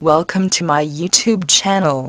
Welcome to my YouTube channel.